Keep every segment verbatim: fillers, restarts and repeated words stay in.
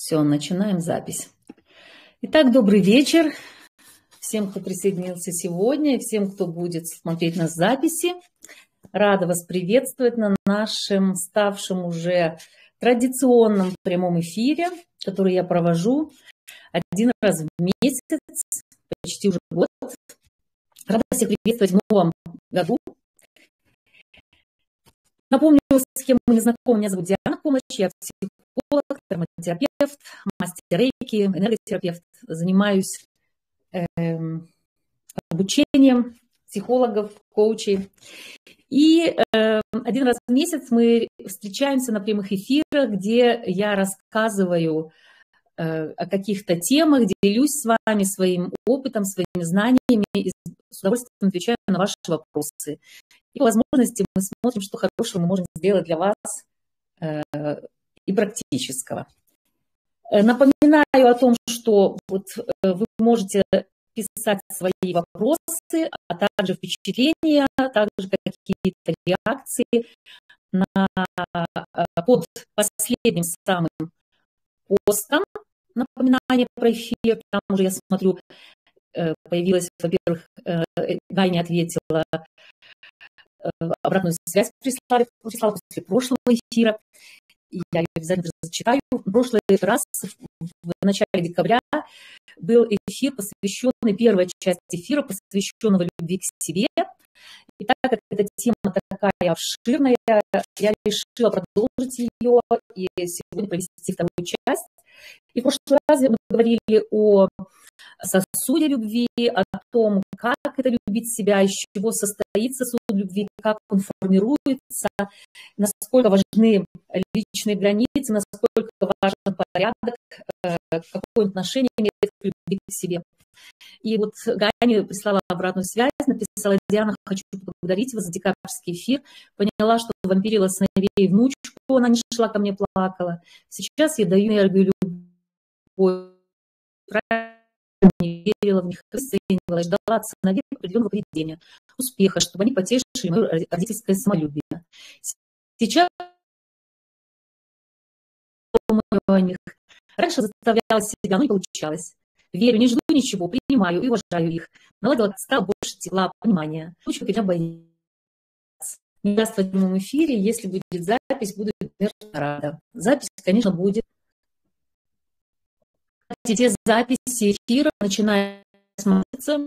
Все, начинаем запись. Итак, добрый вечер всем, кто присоединился сегодня, и всем, кто будет смотреть нас в записи. Рада вас приветствовать на нашем ставшем уже традиционном прямом эфире, который я провожу один раз в месяц, почти уже год. Рада всех приветствовать в новом году. Напомню, с кем мы не знакомы, меня зовут Диана Помощь, я психолог, терапевт, мастер рейки, энерготерапевт. Занимаюсь э, обучением психологов, коучей. И э, один раз в месяц мы встречаемся на прямых эфирах, где я рассказываю э, о каких-то темах, делюсь с вами своим опытом, своими знаниями и с удовольствием отвечаю на ваши вопросы. И по возможности мы смотрим, что хорошего мы можем сделать для вас э, и практического. Напоминаю о том, что вот вы можете писать свои вопросы, а также впечатления, а также какие-то реакции на, под последним самым постом. Напоминание про эфир, там уже я смотрю, появилась, во-первых, Ганя ответила, обратную связь прислала, прислала после прошлого эфира. Я обязательно зачитаю. В прошлый раз, в начале декабря, был эфир, посвященный, первая часть эфира, посвященного любви к себе. И так как эта тема такая обширная, я решила продолжить ее и сегодня провести вторую часть. И в прошлый раз мы говорили о сосуде любви, о том, как это любить себя, из чего состоит сосуд любви, как он формируется, насколько важны личные границы, насколько важен порядок, какое отношение имеет к любви к себе. И вот Ганя прислала обратную связь, написала: «Диана, хочу поблагодарить вас за декабрьский эфир. Поняла, что вампирила сыновей и внучку, она не шла ко мне, плакала. Сейчас я даю энергию любовь. Не верила в них, оценивала, ждала от сыновей определенного поведения, успеха, чтобы они потешили мое родительское самолюбие. Сейчас думаю о них. Раньше заставляла себя, но не получалось. Верю, не жду ничего, принимаю и уважаю их. Наладила, стала больше тепла, понимания. Лучше меня боится. Не даст в одном эфире, если будет запись, буду рада. Запись, конечно, будет. Те записи эфира начинают смотреться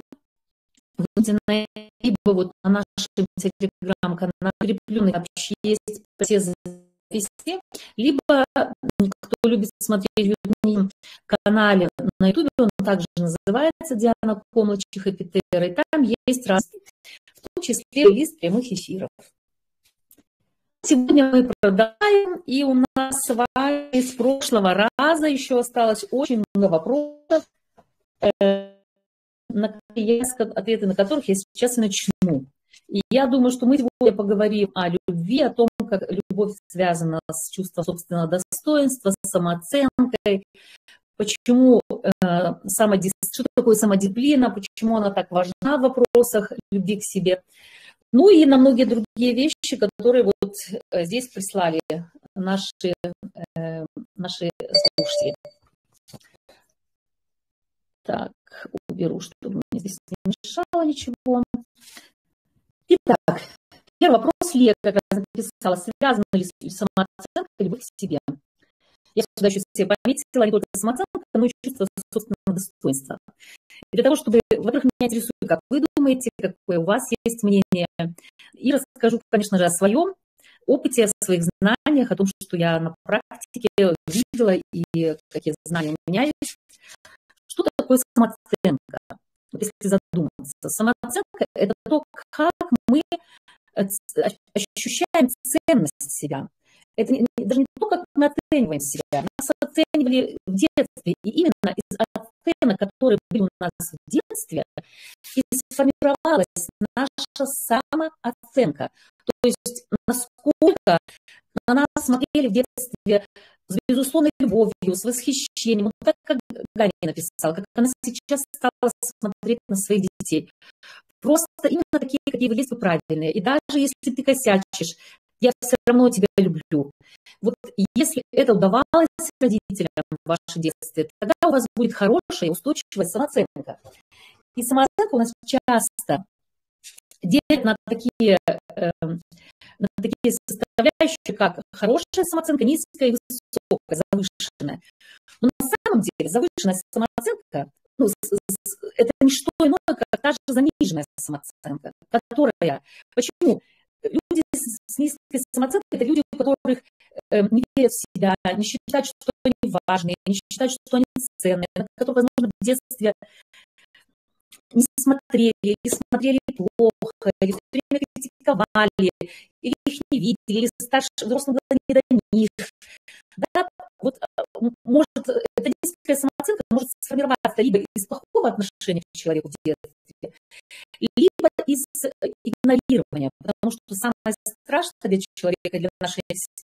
в интернете, либо вот на нашем телеграм-канале, прикрепленный вообще есть все записи, либо кто любит смотреть на канале на ютубе, он также называется Диана Помощь ХэппиТерра, и там есть разные, в том числе лист прямых эфиров. Сегодня мы продолжаем, и у нас с вами с прошлого раза еще осталось очень много вопросов, ответы на которых я сейчас и начну. И я думаю, что мы сегодня поговорим о любви, о том, как любовь связана с чувством собственного достоинства, с самооценкой, почему что такое самодисциплина, почему она так важна в вопросах любви к себе. Ну и на многие другие вещи, которые вот здесь прислали наши, э, наши слушатели. Так, уберу, чтобы мне здесь не мешало ничего. Итак, первый вопрос Ле как раз написала: связана ли самооценка и любовь к себе? Я сюда еще себе пометила не только самооценка, но и чувство собственного достоинства. И для того, чтобы, во-первых, меня интересует, как вы думаете, какое у вас есть мнение. И расскажу, конечно же, о своем опыте, о своих знаниях, о том, что я на практике видела и какие знания у меня есть. Что такое самооценка? Вот если задуматься, самооценка – это то, как мы ощущаем ценность себя. Это не, даже не то, как мы оцениваем себя. Нас оценивали в детстве. И именно из оценок, которые были у нас в детстве, и сформировалась наша самооценка. То есть насколько на нас смотрели в детстве с безусловной любовью, с восхищением. Вот так, как Ганя написала, как она сейчас стала смотреть на своих детей. Просто именно такие, какие вы есть, вы правильные. И даже если ты косячишь, я все равно тебя люблю. Вот если это удавалось родителям в ваше детстве, тогда у вас будет хорошая, устойчивая самооценка. И самооценка у нас часто делят на такие, на такие составляющие, как хорошая самооценка, низкая и высокая, завышенная. Но на самом деле завышенная самооценка, ну, это не что иное, как та же заниженная самооценка, которая... Почему? Люди с низкой самооценкой – это люди, у которых э, не верят в себя, не считают, что они важные, не считают, что они ценные, на которые, возможно, в детстве не смотрели, или смотрели плохо, или все время критиковали, или их не видели, или старшие взрослые было не до них. Да, вот, может, эта низкая самооценка может сформироваться либо из плохого отношения к человеку в детстве, либо из игнорирования, потому что самое страшное для человека, для нашей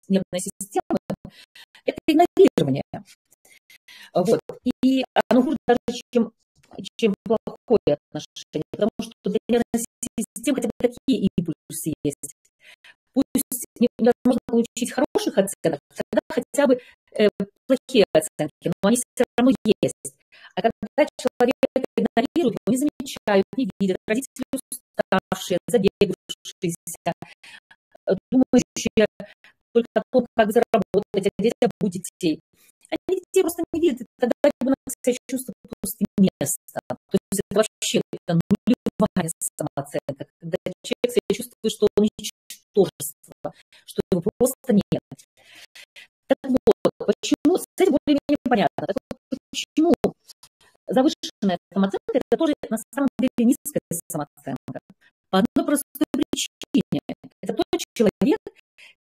нервной системы, это игнорирование. Вот. И оно хуже даже, чем, чем плохое отношение, потому что для нервной системы хотя бы такие импульсы есть. Пусть невозможно получить хороших оценок, тогда хотя бы э, плохие оценки, но они все равно есть. А когда человек игнорирует, не замечают, не видят, родители уставшие, забегавшиеся, думающие только о том, как заработать, а дети будут детей. Они детей просто не видят, и тогда ребенок себя чувствует пустым местом. То есть это вообще это нулевая самооценка, когда человек себя чувствует, что он ничтожество, что его просто нет. Так вот, почему, с этим более-менее понятно, так вот, почему завышенная самооценка – это тоже на самом деле низкая самооценка. По одной простой причине. Это тот человек,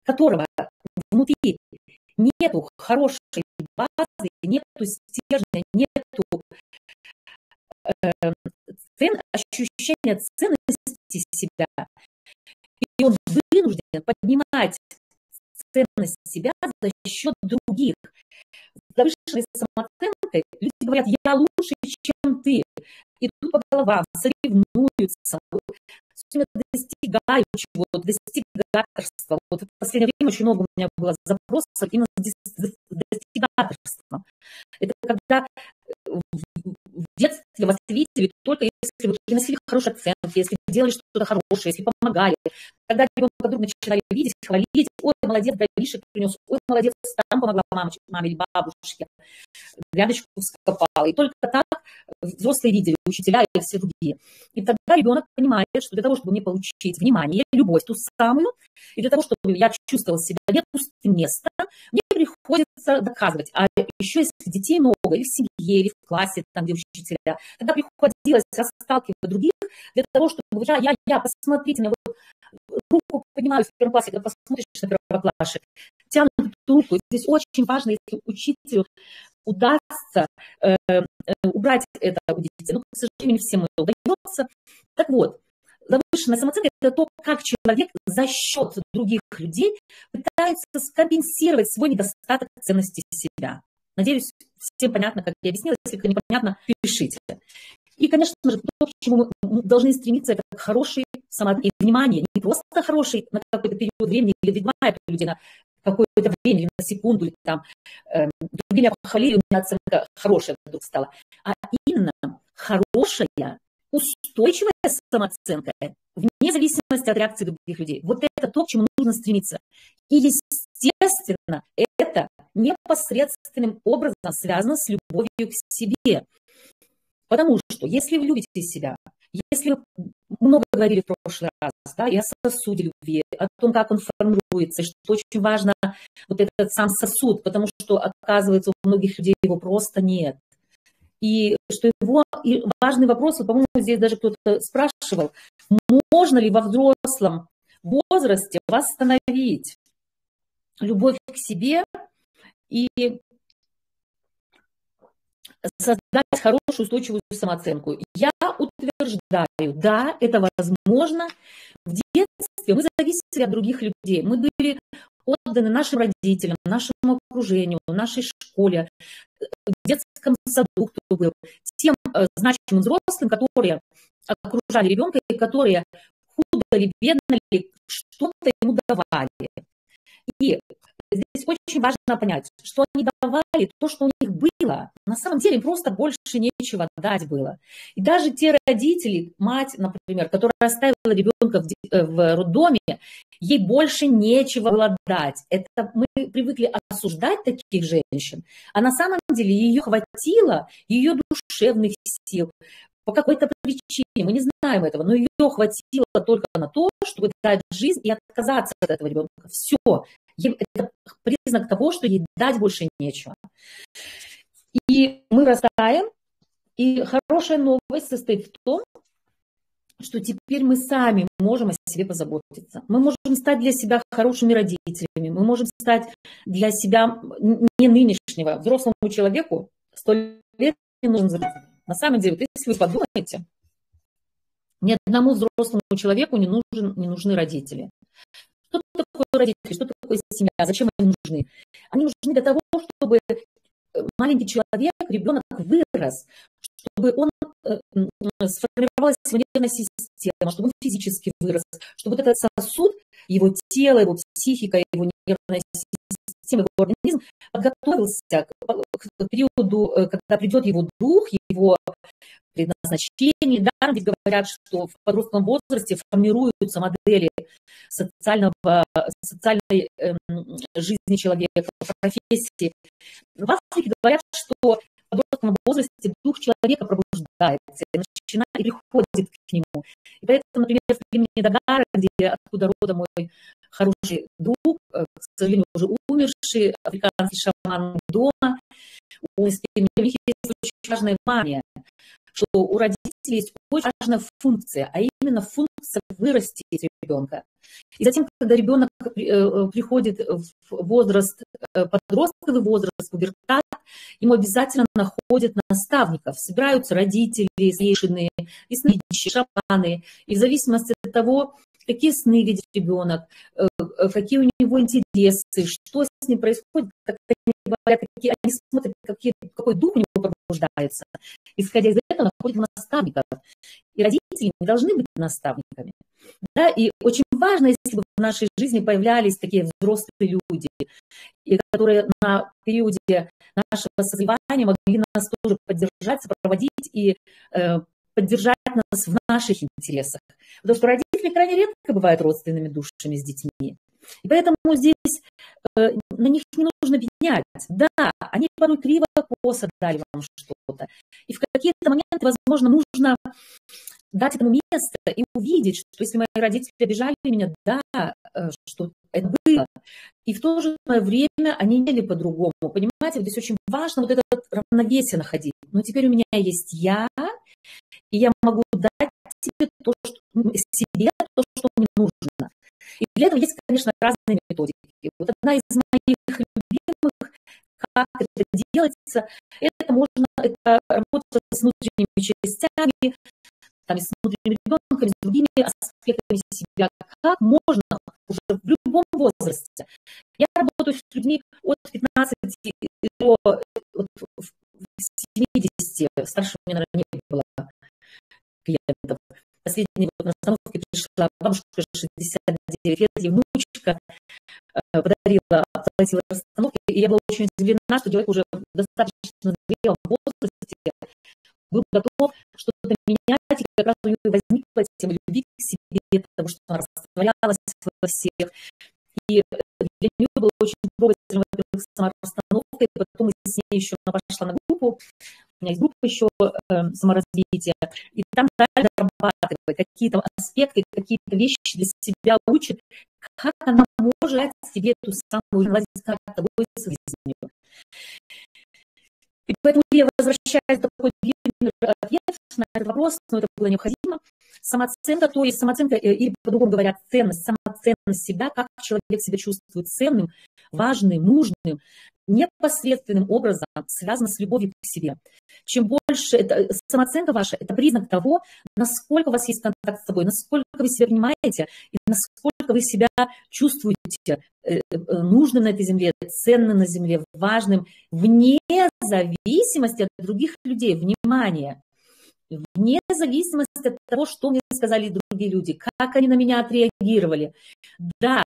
которого внутри нету хорошей базы, нету стержня, нету э, цен, ощущения ценности себя. И он вынужден поднимать ценность себя за счет других. Завышенной самооценкой люди говорят: я лучше, чем ты. Идут по головам, соревнуются, достигают чего-то, достигаторства. Вот в последнее время очень много у меня было запросов именно с достигаторством. Это когда в детстве вас видели только если вы приносили хорошие оценки, если делали что-то хорошее, если помогали. Когда ребенка вдруг начинали видеть, хвалить: ой, молодец, галишек принес, ой, молодец, там помогла мамочке, маме или бабушке, грядочку вскопала. И только так взрослые видели, учителя и все другие. И тогда ребенок понимает, что для того, чтобы мне получить внимание, любовь ту самую, и для того, чтобы я чувствовала себя нет пустым места, мне приходится доказывать. А еще если детей много, или в семье, или в классе, там, где учителя, тогда приходилось расталкивать других для того, чтобы я, я, я, посмотрите, меня вот руку поднимаю в первом классе, когда посмотришь на первоклашек, тянут руку. И здесь очень важно, если учителю удастся э, э, убрать это у детей. Ну, к сожалению, не всем это удается. Так вот, завышенная самооценка – это то, как человек за счет других людей пытается скомпенсировать свой недостаток ценности себя. Надеюсь, всем понятно, как я объяснила. Если непонятно, пишите. И, конечно же, то, к чему мы должны стремиться, это хорошее самооценка. И внимание, не просто хороший на какой-то период времени, или два, это люди на какое-то время, или на секунду, или там, э, другие меня похвалили, у меня оценка хорошая вдруг стала. А именно хорошая, устойчивая самооценка, вне зависимости от реакции других людей. Вот это то, к чему нужно стремиться. И, естественно, это непосредственным образом связано с любовью к себе. Потому что если вы любите себя, если вы много говорили в прошлый раз, да, и о сосуде любви, о том, как он формируется, что очень важно вот этот сам сосуд, потому что, оказывается, у многих людей его просто нет. И что его и важный вопрос, вот, по-моему, здесь даже кто-то спрашивал, можно ли во взрослом возрасте восстановить любовь к себе и создать хорошую устойчивую самооценку. Я утверждаю, да, это возможно. В детстве мы зависели от других людей. Мы были отданы нашим родителям, нашему окружению, нашей школе, в детском саду, кто был, тем значимым взрослым, которые окружали ребенка и которые худо ли, бедно ли, что-то ему давали. И здесь очень важно понять, что они давали то, что у них было, на самом деле просто больше нечего дать было. И даже те родители, мать, например, которая оставила ребенка в, в роддоме, ей больше нечего было дать. Это мы привыкли осуждать таких женщин, а на самом деле ее хватило, ее душевных сил. По какой-то причине, мы не знаем этого, но ее хватило только на то, чтобы дать жизнь и отказаться от этого ребенка. Все. Это признак того, что ей дать больше нечего. И мы растаем. И хорошая новость состоит в том, что теперь мы сами можем о себе позаботиться. Мы можем стать для себя хорошими родителями. Мы можем стать для себя не нынешнего. Взрослому человеку сто лет не нужен заботиться. На самом деле, вот если вы подумаете, ни одному взрослому человеку не, нужен, не нужны родители. Что такое родители, что такое семья, зачем они нужны? Они нужны для того, чтобы маленький человек, ребенок вырос, чтобы он э, сформировалась нервная система, чтобы он физически вырос, чтобы вот этот сосуд, его тело, его психика, его нервная система, его организм подготовился к периоду, когда придет его дух, его предназначение. Даром ведь говорят, что в подростковом возрасте формируются модели социального, социальной эм, жизни человека, профессии. В Африке говорят, что в подростковом возрасте дух человека пробуждается и начинает и приходит к нему. И поэтому, например, в племени Дагара, где откуда родом мой хороший друг, к сожалению, уже умерший африканский шаман дома, у них есть очень важное внимание, что у родителей есть очень важная функция, а именно функция вырастить ребенка. И затем, когда ребенок приходит в возраст, подростковый возраст, пубертат, ему обязательно находят наставников, собираются родители, старейшины, ясновидящие, шаманы, и в зависимости от того, какие сны видит ребенок, какие у него интересы, что с ним происходит, как они говорят, какие, они смотрят, какие, какой дух у него пробуждается. Исходя из этого, находят наставников. И родители не должны быть наставниками. Да? И очень важно, если бы в нашей жизни появлялись такие взрослые люди, которые на периоде нашего созревания могли нас тоже поддержать, сопроводить и э, поддержать нас в наших интересах. Потому что родители крайне редко бывают родственными душами с детьми. И поэтому здесь э, на них не нужно пенять. Да, они порой криво-косо дали вам что-то. И в какие-то моменты, возможно, нужно дать этому место и увидеть, что если мои родители обижали меня, да, э, что это было. И в то же время они ели по-другому. Понимаете, здесь очень важно вот это равновесие находить. Но теперь у меня есть я, и я могу дать себе то, что, себе то, что мне нужно. И для этого есть, конечно, разные методики. Вот одна из моих любимых, как это делается, это можно это работать с внутренними частями, там, с внутренним ребенком, с другими аспектами себя. Как можно уже в любом возрасте. Я работаю с людьми от пятнадцати до семидесяти, старше у меня, наверное, не было клиентов. Последняя вот на остановке пришла бабушка шестьдесят девять лет, ей внучка подарила, оплатила расстановки, и я была очень удивлена, что человек уже достаточно зрел в возрасте, был готов что-то менять, и как раз у него возникла тема любви к себе, потому что она растворялась во всех. И для нее было очень трогательно, во-первых, сама расстановка, и потом с ней еще она пошла на группу, у меня есть группа еще э, саморазвития, и там дальше зарабатывает какие-то аспекты, какие-то вещи для себя учит, как она может дать себе ту самую жизнь, как тобой с жизнью. И поэтому я возвращаюсь в такой длинный ответ на этот вопрос, но это было необходимо. Самооценка, то есть самооценка, или по-другому говоря, ценность, самоценность себя, как человек себя чувствует ценным, важным, нужным, непосредственным образом связана с любовью к себе. Чем больше это, самооценка ваша, это признак того, насколько у вас есть контакт с собой, насколько вы себя понимаете и насколько вы себя чувствуете нужным на этой земле, ценным на земле, важным, вне зависимости от других людей. Внимание! вне зависимости от того, что мне сказали другие люди, как они на меня отреагировали. Да,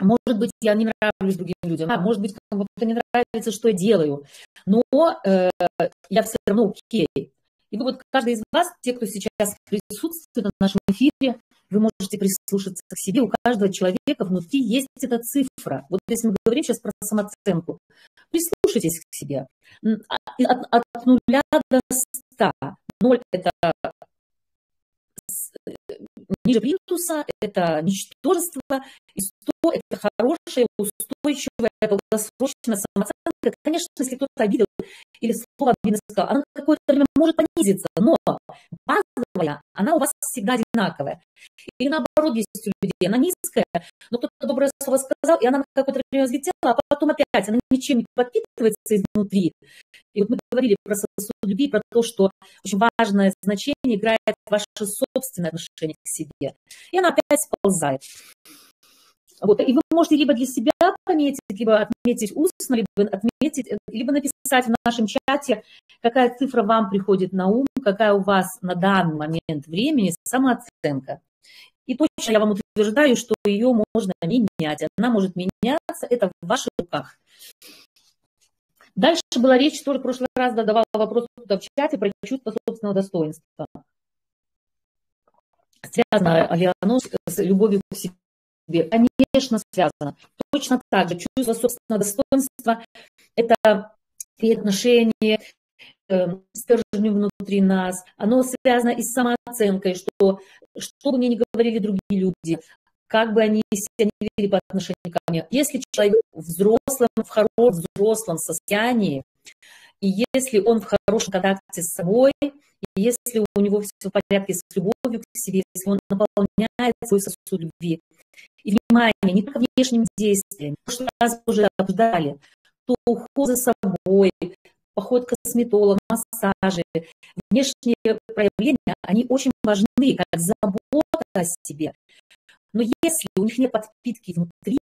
может быть, я не нравлюсь другим людям, да, может быть, кому-то не нравится, что я делаю, но э, я все равно окей. И вот каждый из вас, те, кто сейчас присутствует на нашем эфире, вы можете прислушаться к себе. У каждого человека внутри есть эта цифра. Вот если мы говорим сейчас про самооценку, прислушайтесь к себе. От, от, от нуля до ста. Ноль – это ниже плинтуса, это ничтожество, и сто – это хорошая, устойчивая, долгосрочная самооценка. Конечно, если кто-то обидел или слово обидно сказал, она какое-то время может понизиться, но базовая, она у вас всегда одинаковая. И наоборот, есть у людей, она низкая, но кто-то доброе слово сказал, и она на какое-то время взлетела, а потом опять она ничем не подпитывается изнутри. И вот мы говорили про сосудолюбие, про то, что очень важное значение играет ваше собственное отношение к себе. И она опять сползает. Вот. И вы можете либо для себя пометить, либо отметить устно, либо отметить, либо написать в нашем чате, какая цифра вам приходит на ум, какая у вас на данный момент времени самооценка. И точно я вам утверждаю, что ее можно менять. Она может меняться, это в ваших руках. Дальше была речь, тоже в прошлый раз задавала вопрос в чате про чувство собственного достоинства. Связано ли оно с любовью к себе? Конечно, связано. Точно так же чувство собственного достоинства – это отношение э, с стержнем внутри нас. Оно связано и с самооценкой, что, что бы мне ни говорили другие люди, как бы они себя не вели по отношению ко мне. Если человек взрослым, в хорошем взрослом состоянии, и если он в хорошем контакте с собой, и если у него все в порядке с любовью к себе, если он наполняет свой сосуд любви, и внимание не только внешним действиям, что раз уже обсуждали, то уход за собой, поход к косметологу, массажи, внешние проявления, они очень важны, как забота о себе. Но если у них нет подпитки внутри,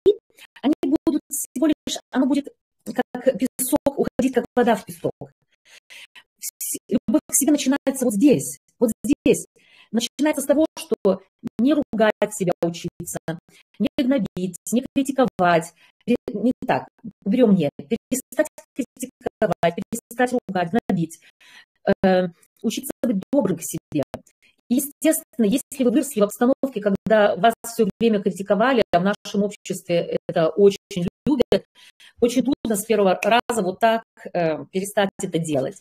они будут всего лишь, оно будет как песок, уходить как вода в песок. Любовь к себе начинается вот здесь, вот здесь. Начинается с того, что не ругать себя учиться, не гнобить, не критиковать. Не так, берем «не». Перестать критиковать, перестать ругать, гнобить. Э, учиться быть добрым к себе. Естественно, если вы выросли в обстановке, когда вас все время критиковали, а в нашем обществе это очень любят, очень трудно с первого раза вот так э, перестать это делать.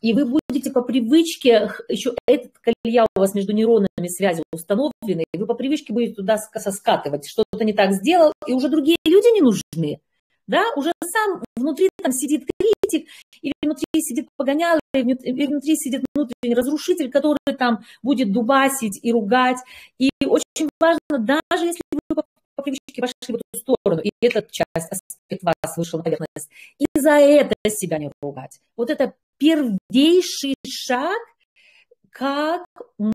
И вы будете по привычке, еще этот колея у вас между нейронными связями установлены, и вы по привычке будете туда соскатывать, что-то не так сделал, и уже другие люди не нужны. Да? Уже сам внутри там сидит критик, или внутри сидит погонялый, или внутри сидит внутренний разрушитель, который там будет дубасить и ругать. И очень важно, даже если вы по привычке пошли в эту сторону, и этот часть аспект вас вышел на поверхность, и за это себя не ругать. Вот это первейший шаг, как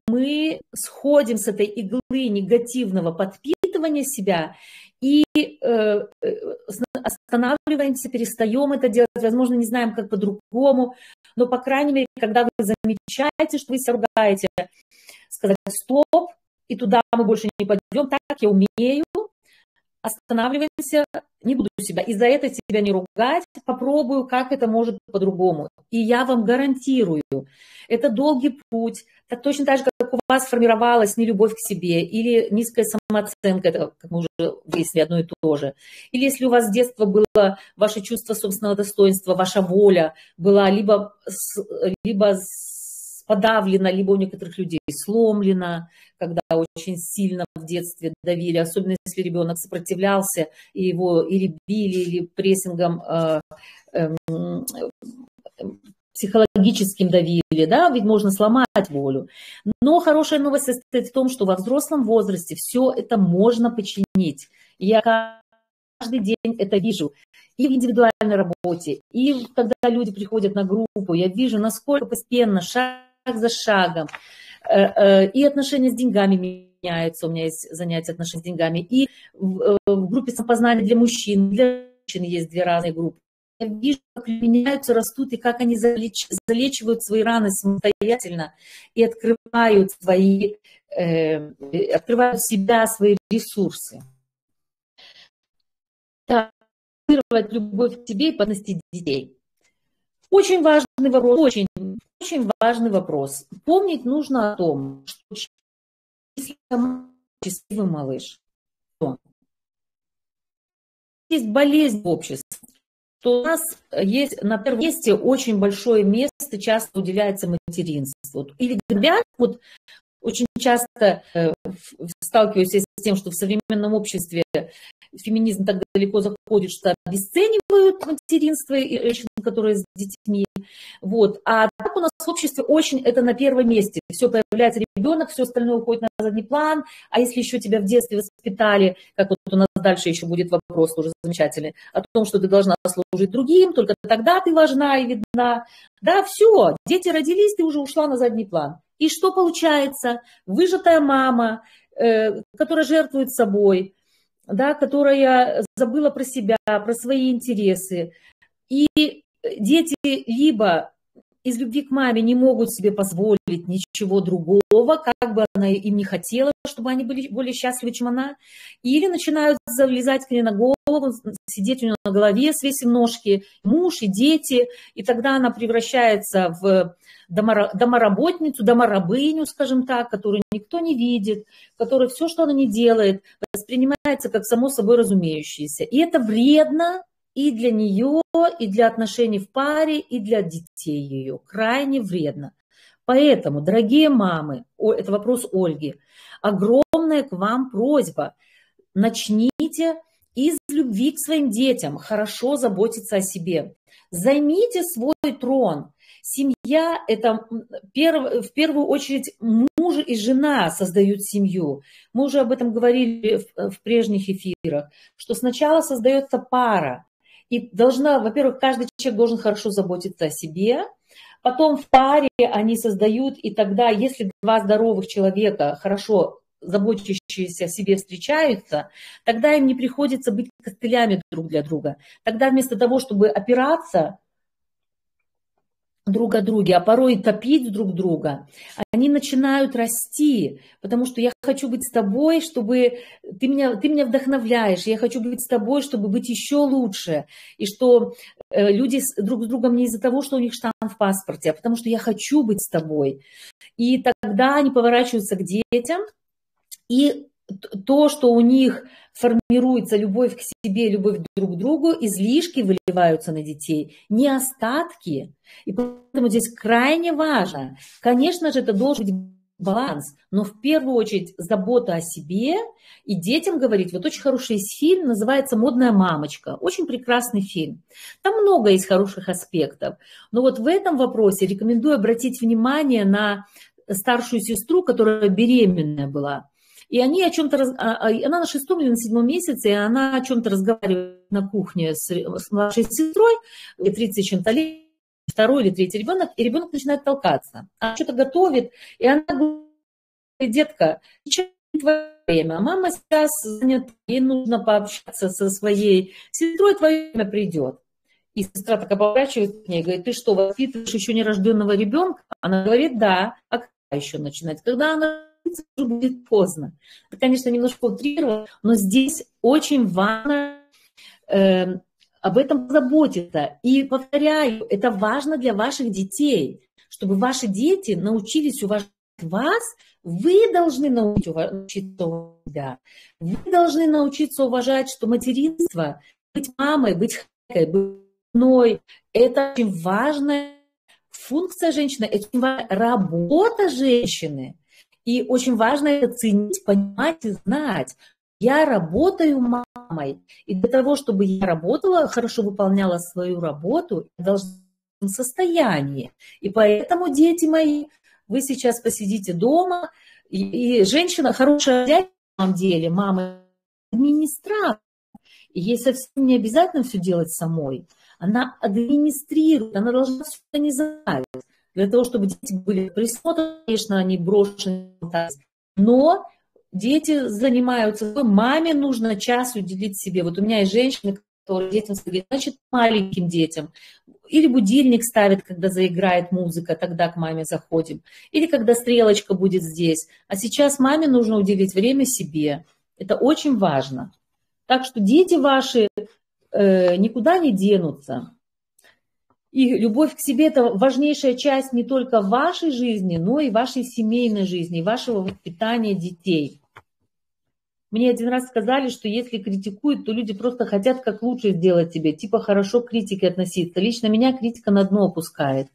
мы сходим с этой иглы негативного подпитывания себя и э, останавливаемся, перестаем это делать, возможно, не знаем, как по-другому, но, по крайней мере, когда вы замечаете, что вы себя ругаете, сказать «стоп», и туда мы больше не пойдем, так я умею, останавливаемся, не буду себя, и за это себя не ругать, попробую, как это может по-другому. И я вам гарантирую, это долгий путь, так, точно так же, как у вас формировалась нелюбовь к себе или низкая самооценка, это, как мы уже выяснили, одно и то же. Или если у вас с детства было ваше чувство собственного достоинства, ваша воля была либо, либо подавлена, либо у некоторых людей сломлена, когда очень сильно в детстве давили, особенно если ребенок сопротивлялся, и его или били, или прессингом э, э, психологическим давили, да, ведь можно сломать волю. Но хорошая новость состоит в том, что во взрослом возрасте все это можно починить. Я каждый день это вижу и в индивидуальной работе, и когда люди приходят на группу, я вижу, насколько постепенно, шаг за шагом, и отношения с деньгами меняются, у меня есть занятия отношения с деньгами, и в группе самопознания для мужчин, для женщин есть две разные группы, Я вижу, как люди меняются, растут, и как они залеч... залечивают свои раны самостоятельно и открывают свои, э, открывают себя, свои ресурсы. Так, любовь к себе и поднести детей. Очень важный вопрос, очень, очень важный вопрос. Помнить нужно о том, что если счастливый малыш, то есть болезнь в обществе, то у нас есть на первом месте очень большое место, часто уделяется материнству. Или ребят, вот очень часто сталкиваюсь с тем, что в современном обществе феминизм так далеко заходит, что обесценивают материнство и женщин, которые с детьми. Вот. А так у нас в обществе очень это на первом месте. Все появляется ребенок, все остальное уходит на задний план. А если еще тебя в детстве воспитали, как вот у нас дальше еще будет вопрос уже замечательный, о том, что ты должна служить другим, только тогда ты важна и видна. Да, все, дети родились, ты уже ушла на задний план. И что получается? Выжатая мама, которая жертвует собой, да, которая забыла про себя, про свои интересы. И дети либо из любви к маме не могут себе позволить ничего другого, как бы она им не хотела, чтобы они были более счастливы, чем она, или начинают залезать к ней на голову, сидеть у нее на голове, свесив ножки, муж и дети, и тогда она превращается в домоработницу, доморабыню, скажем так, которую никто не видит, которая все, что она не делает, воспринимается как само собой разумеющееся. И это вредно и для нее, и для отношений в паре, и для детей ее. Крайне вредно. Поэтому, дорогие мамы, это вопрос Ольги, огромная к вам просьба. Начните из любви к своим детям хорошо заботиться о себе. Займите свой трон. Семья – это перв, в первую очередь муж и жена создают семью. Мы уже об этом говорили в, в прежних эфирах, что сначала создается пара. И должна, во-первых, каждый человек должен хорошо заботиться о себе, потом в паре они создают, и тогда, если два здоровых человека, хорошо заботящиеся о себе, встречаются, тогда им не приходится быть костылями друг для друга. Тогда вместо того, чтобы опираться друг о друге, а порой и топить друг друга, они начинают расти, потому что я хочу быть с тобой, чтобы ты меня, ты меня вдохновляешь, я хочу быть с тобой, чтобы быть еще лучше, и что э, люди с, друг с другом не из-за того, что у них штамп в паспорте, а потому что я хочу быть с тобой. И тогда они поворачиваются к детям, и то, что у них формируется любовь к себе, любовь друг к другу, излишки выливаются на детей, не остатки. И поэтому здесь крайне важно. Конечно же, это должен быть баланс, но в первую очередь забота о себе и детям говорить. Вот очень хороший фильм, называется «Модная мамочка». Очень прекрасный фильм. Там много есть хороших аспектов. Но вот в этом вопросе рекомендую обратить внимание на старшую сестру, которая беременная была. И они о чем-то, она на шестом или на седьмом месяце, и она о чем-то разговаривает на кухне с, с младшей сестрой, тридцать чем-то лет, второй или третий ребенок, и ребенок начинает толкаться. Она что-то готовит, и она говорит: детка, сейчас не твое время, мама сейчас занята, ей нужно пообщаться со своей сестрой, твое время придет. И сестра такая поворачивается к ней и говорит: ты что, воспитываешь еще нерожденного ребенка? Она говорит: да, а когда еще начинать? Когда она будет поздно. Это, конечно, немножко утрировано, но здесь очень важно э, об этом заботиться. И повторяю, это важно для ваших детей, чтобы ваши дети научились уважать вас. Вы должны научиться уважать себя. Вы должны научиться уважать, что материнство, быть мамой, быть хозяйкой, быть женой, это очень важная функция женщины, это очень важная работа женщины. И очень важно это ценить, понимать и знать. Я работаю мамой. И для того, чтобы я работала, хорошо выполняла свою работу, я должна быть в состоянии. И поэтому, дети мои, вы сейчас посидите дома. И, и женщина хорошая хозяйка, на самом деле, мама администратор. И ей совсем не обязательно все делать самой. Она администрирует, она должна все это не заставить. Для того, чтобы дети были присмотрены, конечно, они брошены. Но дети занимаются. Маме нужно час уделить себе. Вот у меня есть женщины, которые детям говорят, значит, маленьким детям. Или будильник ставит, когда заиграет музыка, тогда к маме заходим. Или когда стрелочка будет здесь. А сейчас маме нужно уделить время себе. Это очень важно. Так что дети ваши э, никуда не денутся. И любовь к себе – это важнейшая часть не только вашей жизни, но и вашей семейной жизни, и вашего воспитания детей. Мне один раз сказали, что если критикуют, то люди просто хотят как лучше сделать тебе, типа хорошо к критике относиться. Лично меня критика на дно опускает.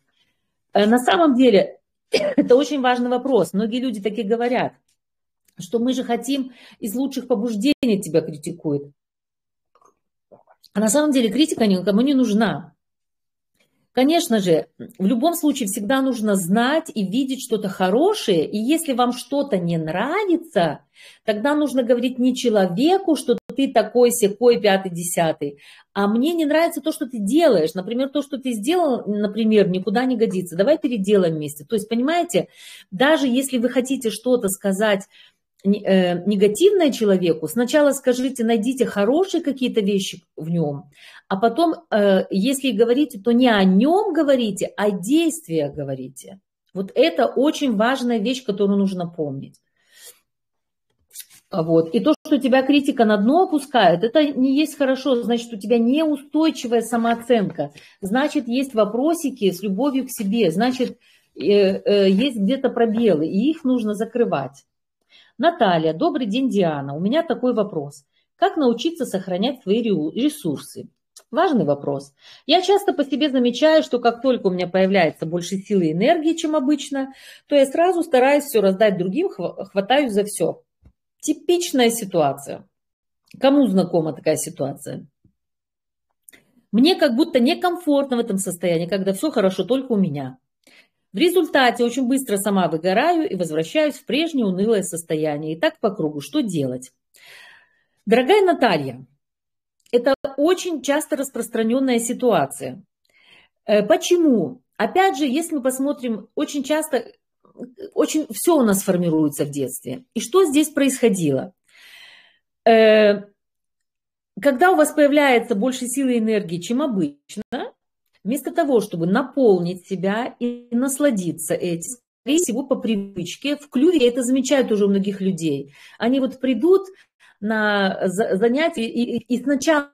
На самом деле это очень важный вопрос. Многие люди такие говорят, что мы же хотим из лучших побуждений тебя критикуют. А на самом деле критика никому не нужна. Конечно же, в любом случае всегда нужно знать и видеть что-то хорошее. И если вам что-то не нравится, тогда нужно говорить не человеку, что ты такой-сякой, пятый-десятый, а мне не нравится то, что ты делаешь. Например, то, что ты сделал, например, никуда не годится. Давай переделаем вместе. То есть, понимаете, даже если вы хотите что-то сказать негативное человеку, сначала скажите, найдите хорошие какие-то вещи в нем, а потом, если говорите, то не о нем говорите, а о действиях говорите. Вот это очень важная вещь, которую нужно помнить. Вот. И то, что тебя критика на дно опускает, это не есть хорошо, значит, у тебя неустойчивая самооценка, значит, есть вопросики с любовью к себе, значит, есть где-то пробелы, и их нужно закрывать. Наталья, добрый день, Диана. У меня такой вопрос. Как научиться сохранять свои ресурсы? Важный вопрос. Я часто по себе замечаю, что как только у меня появляется больше силы и энергии, чем обычно, то я сразу стараюсь все раздать другим, хватаюсь за все. Типичная ситуация. Кому знакома такая ситуация? Мне как будто некомфортно в этом состоянии, когда все хорошо только у меня. В результате очень быстро сама выгораю и возвращаюсь в прежнее унылое состояние. И так по кругу. Что делать? Дорогая Наталья, это очень часто распространенная ситуация. Почему? Опять же, если мы посмотрим, очень часто, очень все у нас формируется в детстве. И что здесь происходило? Когда у вас появляется больше силы и энергии, чем обычно, вместо того, чтобы наполнить себя и насладиться этим, скорее всего, по привычке, в клюве, я это замечаю тоже у многих людей, они вот придут на занятия, и, и сначала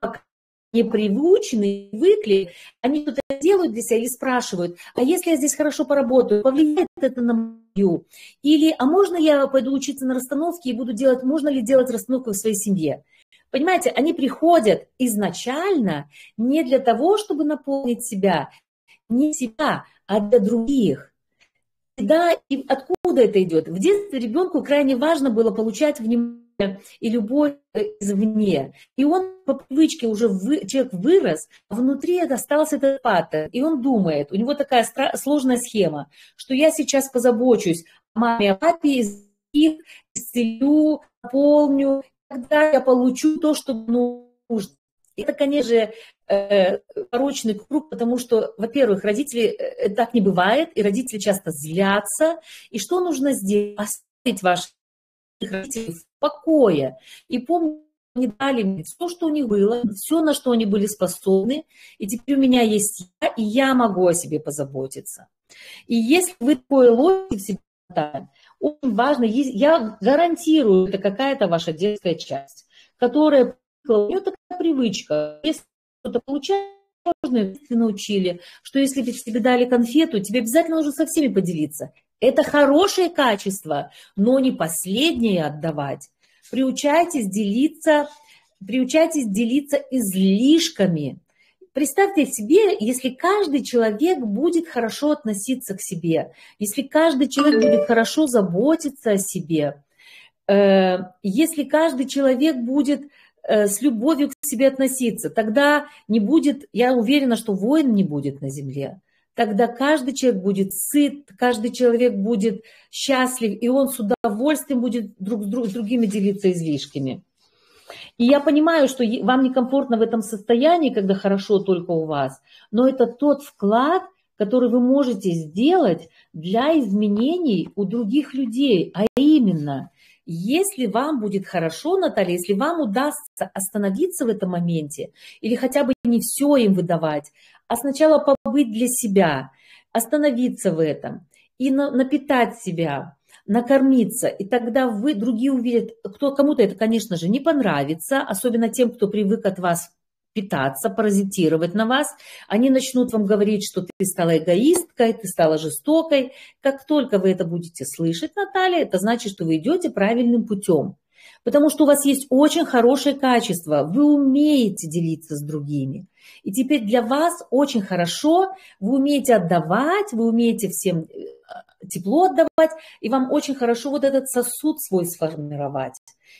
непривычные, привыкли, они что-то делают для себя и спрашивают, а если я здесь хорошо поработаю, повлияет это на мою? Или, а можно я пойду учиться на расстановке и буду делать, можно ли делать расстановку в своей семье? Понимаете, они приходят изначально не для того, чтобы наполнить себя, не себя, а для других. Да, и откуда это идет? В детстве ребенку крайне важно было получать внимание и любовь извне. И он по привычке уже вы, человек вырос, а внутри остался этот паттерн. И он думает, у него такая стра- сложная схема, что я сейчас позабочусь о маме, о папе, их исцелю, наполню. Когда я получу то, что нужно. Это, конечно же, порочный круг, потому что, во-первых, родители так не бывает, и родители часто злятся. И что нужно сделать? Оставить ваших родителей в покое. И помню, они дали мне все, что у них было, все, на что они были способны, и теперь у меня есть я, и я могу о себе позаботиться. И если вы такой логики в себе хватает, очень важно, я гарантирую, это какая-то ваша детская часть, которая, у нее такая привычка, если что-то получается, если научили, что если тебе дали конфету, тебе обязательно нужно со всеми поделиться. Это хорошее качество, но не последнее отдавать. Приучайтесь делиться, приучайтесь делиться излишками. Представьте себе, если каждый человек будет хорошо относиться к себе, если каждый человек будет хорошо заботиться о себе, если каждый человек будет с любовью к себе относиться, тогда не будет, я уверена, что войн не будет на земле. Тогда каждый человек будет сыт, каждый человек будет счастлив, и он с удовольствием будет друг с, друг, с другими делиться излишками. И я понимаю, что вам некомфортно в этом состоянии, когда хорошо только у вас, но это тот вклад, который вы можете сделать для изменений у других людей, а именно Если вам будет хорошо, Наталья, если вам удастся остановиться в этом моменте или хотя бы не все им выдавать, а сначала побыть для себя, остановиться в этом и напитать себя, накормиться, и тогда вы, другие увидят, кто, кому-то это, конечно же, не понравится, особенно тем, кто привык от вас питаться, паразитировать на вас, они начнут вам говорить, что ты стала эгоисткой, ты стала жестокой. Как только вы это будете слышать, Наталья, это значит, что вы идете правильным путем, потому что у вас есть очень хорошее качество, вы умеете делиться с другими. И теперь для вас очень хорошо, вы умеете отдавать, вы умеете всем тепло отдавать, и вам очень хорошо вот этот сосуд свой сформировать.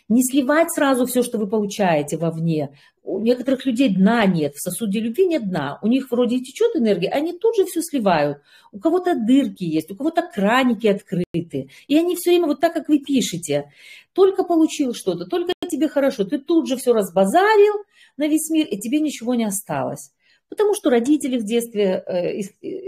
Не сливать сразу все, что вы получаете вовне. У некоторых людей дна нет, в сосуде любви нет дна. У них вроде и течет энергия, они тут же все сливают. У кого-то дырки есть, у кого-то краники открыты. И они все время вот так, как вы пишете. Только получил что-то, только тебе хорошо. Ты тут же все разбазарил на весь мир, и тебе ничего не осталось. Потому что родители в детстве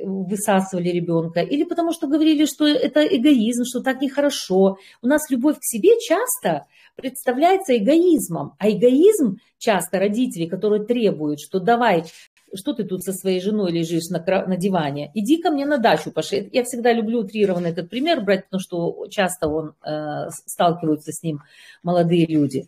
высасывали ребенка, или потому что говорили, что это эгоизм, что так нехорошо. У нас любовь к себе часто представляется эгоизмом, а эгоизм часто родители, которые требуют, что давай, что ты тут со своей женой лежишь на, на диване, иди ко мне на дачу, пошли. Я всегда люблю утрированный этот пример брать, потому что часто он, э, сталкиваются с ним молодые люди.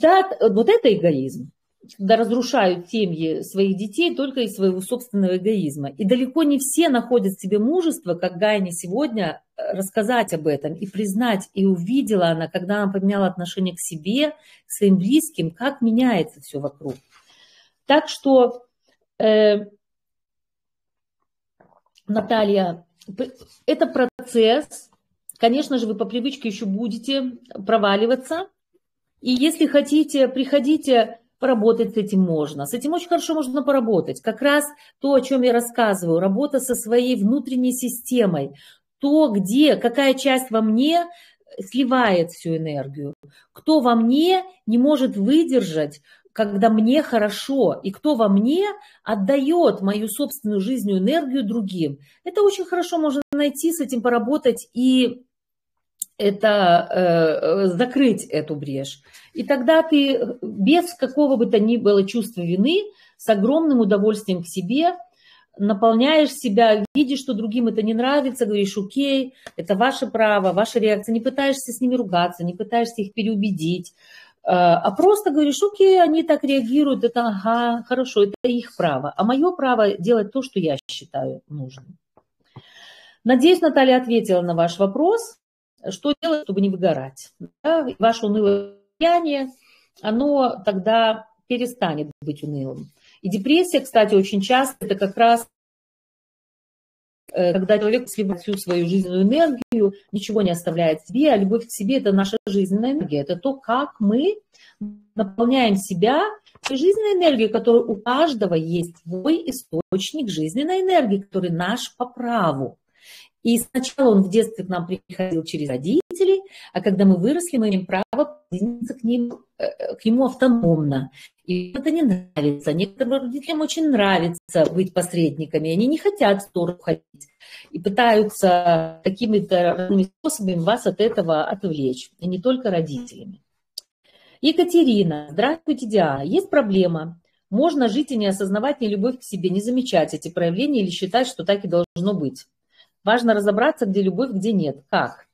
Да, вот это эгоизм. Когда разрушают семьи своих детей только из своего собственного эгоизма. И далеко не все находят в себе мужество, как Ганя сегодня, рассказать об этом и признать. И увидела она, когда она поменяла отношение к себе, к своим близким, как меняется все вокруг. Так что, э, Наталья, это процесс. Конечно же, вы по привычке еще будете проваливаться. И если хотите, приходите... Поработать с этим можно. С этим очень хорошо можно поработать. Как раз то, о чем я рассказываю, работа со своей внутренней системой. То, где, какая часть во мне сливает всю энергию. Кто во мне не может выдержать, когда мне хорошо. И кто во мне отдает мою собственную жизненную энергию другим. Это очень хорошо можно найти, с этим поработать и... это э, закрыть эту брешь. И тогда ты без какого бы то ни было чувства вины, с огромным удовольствием к себе, наполняешь себя, видишь, что другим это не нравится, говоришь, окей, это ваше право, ваша реакция, не пытаешься с ними ругаться, не пытаешься их переубедить, э, а просто говоришь, окей, они так реагируют, это ага, хорошо, это их право, а мое право делать то, что я считаю нужным. Надеюсь, Наталья ответила на ваш вопрос. Что делать, чтобы не выгорать? Да? Ваше унылое состояние, оно тогда перестанет быть унылым. И депрессия, кстати, очень часто, это как раз, когда человек сливает всю свою жизненную энергию, ничего не оставляет себе, а любовь к себе – это наша жизненная энергия. Это то, как мы наполняем себя жизненной энергией, которая у каждого есть свой источник жизненной энергии, который наш по праву. И сначала он в детстве к нам приходил через родителей, а когда мы выросли, мы имеем право присоединиться к, ним, к нему автономно. И это не нравится. Некоторым родителям очень нравится быть посредниками. Они не хотят в сторону ходить и пытаются какими-то способами вас от этого отвлечь. И не только родителями. Екатерина. Здравствуйте, Диана. Есть проблема. Можно жить и не осознавать нелюбовь к себе, не замечать эти проявления или считать, что так и должно быть. Важно разобраться, где любовь, где нет. Как?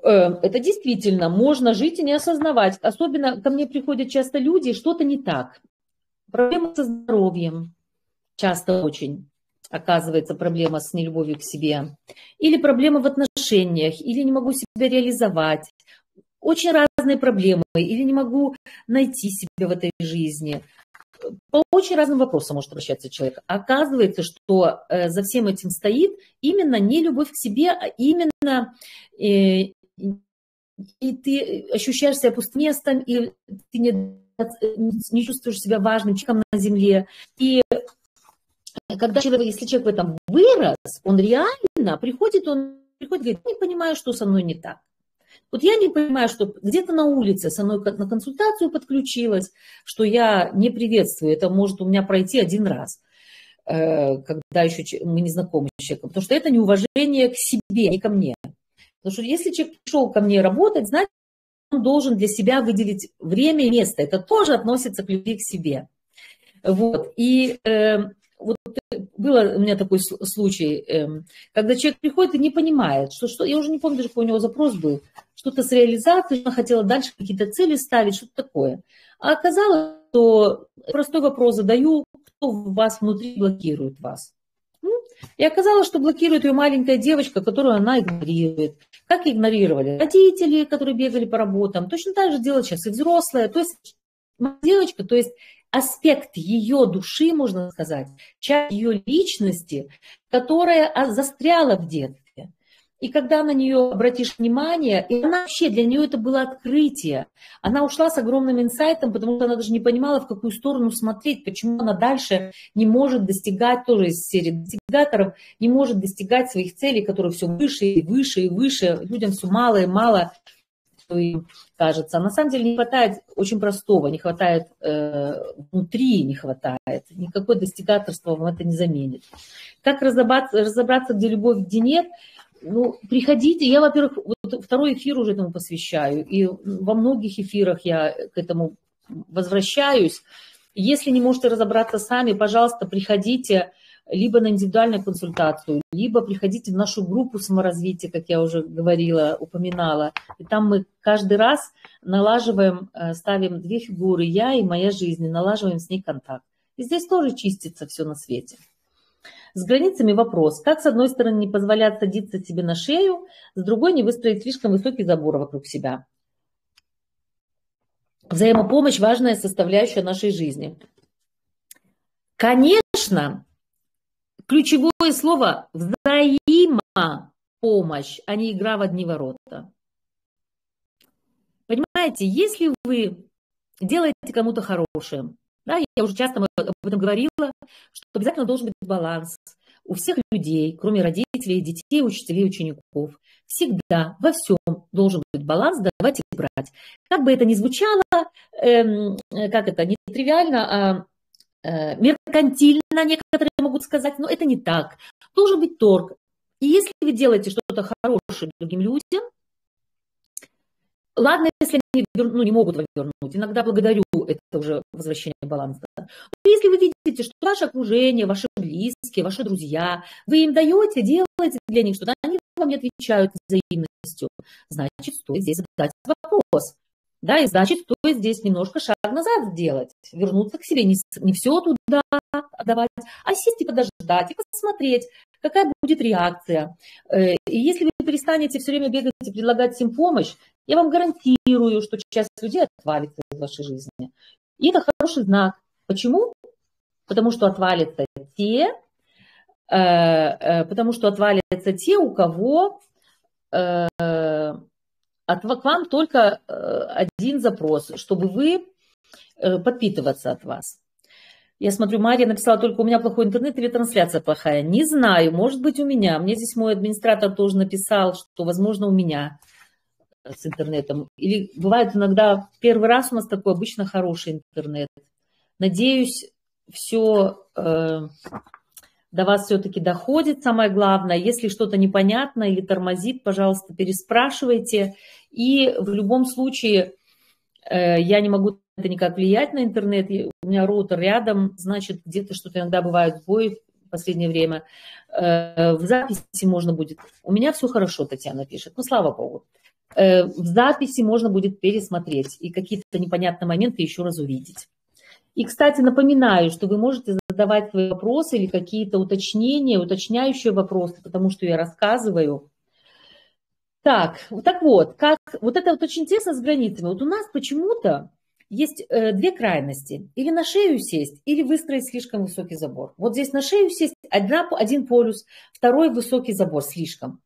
Это действительно можно жить и не осознавать. Особенно ко мне приходят часто люди, что-то не так. Проблема со здоровьем часто очень оказывается проблема с нелюбовью к себе. Или проблема в отношениях, или не могу себя реализовать. Очень разные проблемы. Или не могу найти себя в этой жизни. По очень разным вопросам может обращаться человек. Оказывается, что за всем этим стоит именно не любовь к себе, а именно э, и ты ощущаешь себя пустым местом, и ты не, не чувствуешь себя важным человеком на земле. И когда человек, если человек в этом вырос, он реально приходит, он приходит и говорит, я не понимаю, что со мной не так. Вот я не понимаю, что где-то на улице со мной на консультацию подключилась, что я не приветствую, это может у меня пройти один раз, когда еще мы не знакомы с человеком, потому что это неуважение к себе, не ко мне. Потому что если человек пришел ко мне работать, значит, он должен для себя выделить время и место. Это тоже относится к любви к себе. Вот. И э, вот был у меня такой случай, э, когда человек приходит и не понимает, что, что я уже не помню, какой у него запрос был, что-то с реализацией, она хотела дальше какие-то цели ставить, что-то такое. А оказалось, что простой вопрос задаю, кто в вас внутри блокирует вас. И оказалось, что блокирует ее маленькая девочка, которую она игнорирует. Как игнорировали родители, которые бегали по работам. Точно так же делают сейчас и взрослые. То есть девочка, то есть аспект ее души, можно сказать, часть ее личности, которая застряла в детстве. И когда на нее обратишь внимание, и она вообще, для нее это было открытие. Она ушла с огромным инсайтом, потому что она даже не понимала, в какую сторону смотреть, почему она дальше не может достигать, тоже из серии достигаторов, не может достигать своих целей, которые все выше и выше и выше. Людям все мало и мало, что им кажется. На самом деле не хватает очень простого, не хватает э, внутри, не хватает. Никакое достигаторство вам это не заменит. Как разобраться, разобраться, где любовь, где нет? Ну, приходите, я, во-первых, вот второй эфир уже этому посвящаю, и во многих эфирах я к этому возвращаюсь. Если не можете разобраться сами, пожалуйста, приходите либо на индивидуальную консультацию, либо приходите в нашу группу саморазвития, как я уже говорила, упоминала. И там мы каждый раз налаживаем, ставим две фигуры, я и моя жизнь, и налаживаем с ней контакт. И здесь тоже чистится все на свете. С границами вопрос. Как, с одной стороны, не позволять садиться себе на шею, с другой, не выстроить слишком высокий забор вокруг себя? Взаимопомощь – важная составляющая нашей жизни. Конечно, ключевое слово – взаимопомощь, а не игра в одни ворота. Понимаете, если вы делаете кому-то хорошее, да, я уже часто об этом говорила, что обязательно должен быть баланс у всех людей, кроме родителей, детей, учителей, учеников. Всегда, во всем должен быть баланс, давайте брать. Как бы это ни звучало, эм, как это, не тривиально, а э, меркантильно, некоторые могут сказать, но это не так. Должен быть торг. И если вы делаете что-то хорошее другим людям, ладно, если они ну, не могут вам вернуть, иногда благодарю, это уже возвращение баланса. Но если вы видите, что ваше окружение, ваши близкие, ваши друзья, вы им даете, делаете для них что-то, они вам не отвечают взаимностью, значит, стоит здесь задать вопрос. Да, и значит, стоит здесь немножко шаг назад сделать, вернуться к себе, не, не все туда отдавать, а сесть и подождать, и посмотреть, какая будет реакция. И если вы перестанете все время бегать и предлагать им помощь, я вам гарантирую, что часть людей отвалится из вашей жизни. И это хороший знак. Почему? Потому что отвалятся те, потому что отвалятся те, у кого к вам только один запрос, чтобы вы подпитываться от вас. Я смотрю, Мария написала, только у меня плохой интернет или трансляция плохая. Не знаю, может быть, у меня. Мне здесь мой администратор тоже написал, что, возможно, у меня с интернетом. Или бывает иногда, первый раз у нас такой обычно хороший интернет. Надеюсь, все э, до вас все-таки доходит, самое главное. Если что-то непонятно или тормозит, пожалуйста, переспрашивайте. И в любом случае, э, я не могу... это никак влиять на интернет. У меня роутер рядом, значит, где-то что-то иногда бывают сбои в последнее время. В записи можно будет... У меня все хорошо, Татьяна пишет. Ну, слава богу. В записи можно будет пересмотреть и какие-то непонятные моменты еще раз увидеть. И, кстати, напоминаю, что вы можете задавать свои вопросы или какие-то уточнения, уточняющие вопросы, потому что я рассказываю. Так, вот так вот. Как... Вот это вот очень интересно с границами. Вот у нас почему-то есть две крайности. Или на шею сесть, или выстроить слишком высокий забор. Вот здесь на шею сесть одна, один полюс, второй высокий забор слишком.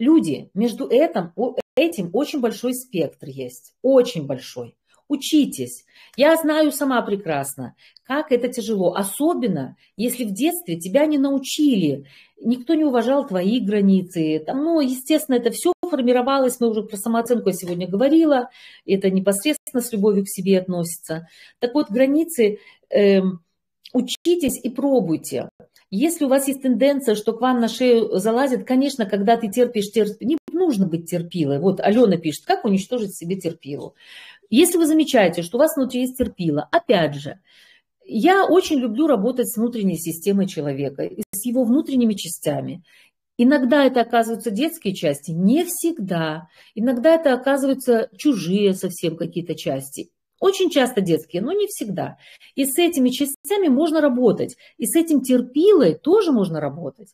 Люди, между этим, этим очень большой спектр есть. Очень большой. Учитесь. Я знаю сама прекрасно, как это тяжело. Особенно, если в детстве тебя не научили, никто не уважал твои границы. Там, ну, естественно, это все формировалось, мы уже про самооценку я сегодня говорила, это непосредственно с любовью к себе относится. Так вот, границы э, учитесь и пробуйте. Если у вас есть тенденция, что к вам на шею залазит, конечно, когда ты терпишь, терпишь, не, ну, нужно быть терпилой. Вот Алена пишет, как уничтожить в себе терпилу. Если вы замечаете, что у вас внутри есть терпила, опять же, я очень люблю работать с внутренней системой человека, с его внутренними частями. Иногда это оказываются детские части, не всегда. Иногда это оказываются чужие совсем какие-то части. Очень часто детские, но не всегда. И с этими частями можно работать. И с этим терпилой тоже можно работать.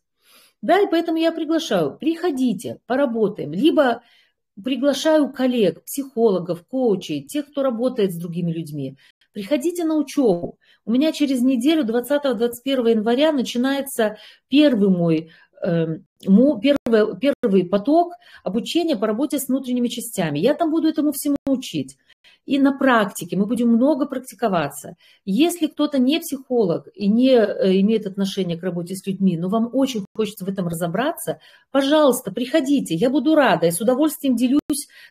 Да, и поэтому я приглашаю, приходите, поработаем. Либо приглашаю коллег, психологов, коучей, тех, кто работает с другими людьми. Приходите на учебу. У меня через неделю, двадцатого-двадцать первого января, начинается первый мой... Первый, первый поток обучения по работе с внутренними частями. Я там буду этому всему учить. И на практике мы будем много практиковаться. Если кто-то не психолог и не имеет отношения к работе с людьми, но вам очень хочется в этом разобраться, пожалуйста, приходите, я буду рада и с удовольствием делюсь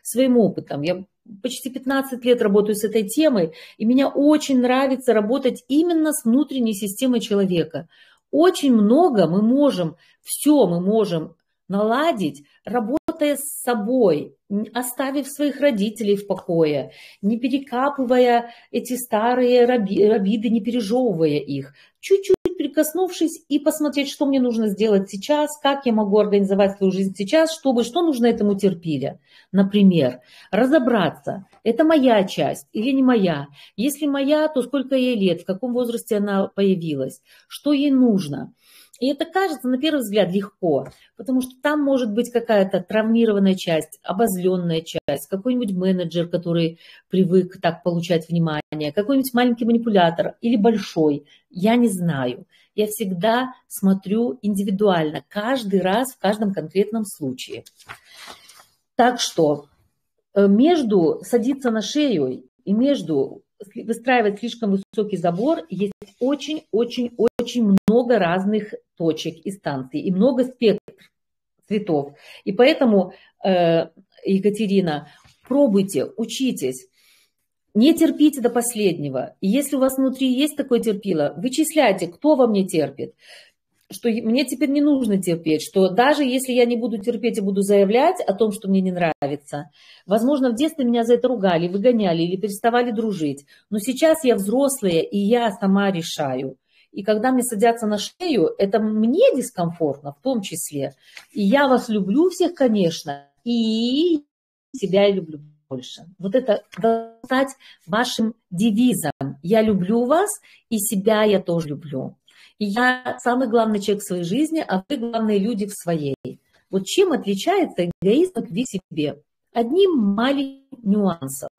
своим опытом. Я почти пятнадцать лет работаю с этой темой, и мне очень нравится работать именно с внутренней системой человека. Очень много мы можем, все мы можем наладить, работая с собой, оставив своих родителей в покое, не перекапывая эти старые обиды, не пережевывая их, чуть-чуть прикоснувшись и посмотреть, что мне нужно сделать сейчас, как я могу организовать свою жизнь сейчас, чтобы, что нужно этому терпиле. Например, разобраться, это моя часть или не моя. Если моя, то сколько ей лет, в каком возрасте она появилась, что ей нужно. И это кажется, на первый взгляд, легко, потому что там может быть какая-то травмированная часть, обозленная часть, какой-нибудь менеджер, который привык так получать внимание, какой-нибудь маленький манипулятор или большой. Я не знаю. Я всегда смотрю индивидуально, каждый раз, в каждом конкретном случае. Так что между садиться на шею и между выстраивать слишком высокий забор есть очень-очень-очень много разных точек и станций, и много спектров цветов. И поэтому, Екатерина, пробуйте, учитесь, не терпите до последнего. И если у вас внутри есть такое терпило, вычисляйте, кто во мне терпит, что мне теперь не нужно терпеть, что даже если я не буду терпеть и буду заявлять о том, что мне не нравится, возможно, в детстве меня за это ругали, выгоняли или переставали дружить, но сейчас я взрослая, и я сама решаю. И когда мне садятся на шею, это мне дискомфортно в том числе. И я вас люблю всех, конечно, и себя я люблю больше. Вот это должно стать вашим девизом. Я люблю вас, и себя я тоже люблю. И я самый главный человек в своей жизни, а вы главные люди в своей. Вот чем отличается эгоизм от любви к себе? Одним маленьким нюансом.